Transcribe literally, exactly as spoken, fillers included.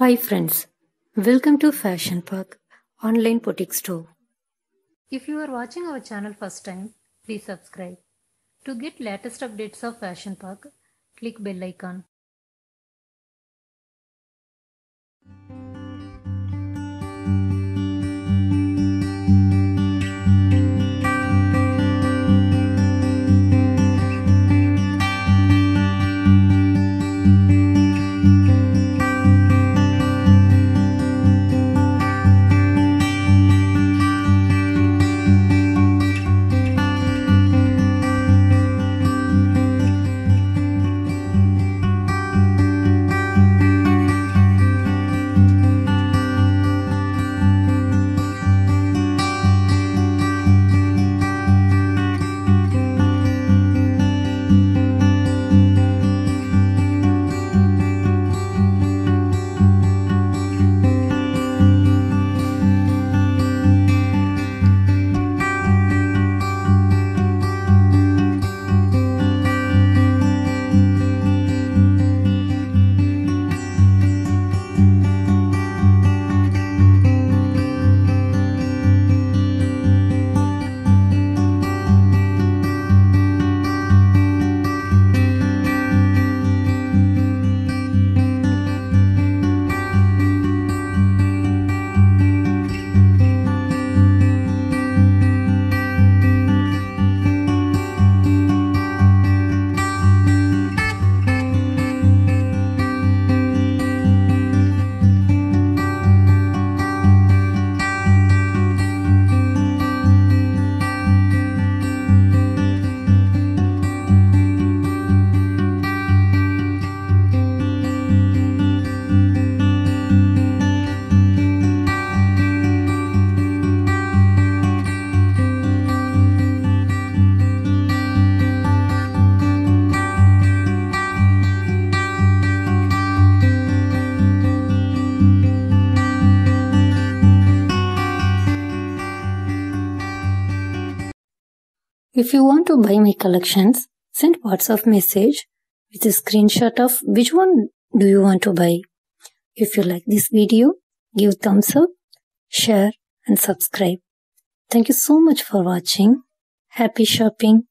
Hi friends, welcome to Fashion Park, online boutique store. If you are watching our channel first time, please subscribe. To get latest updates of Fashion Park, click bell icon. If you want to buy my collections, send WhatsApp message with a screenshot of which one do you want to buy. If you like this video, give thumbs up, share and subscribe. Thank you so much for watching. Happy shopping.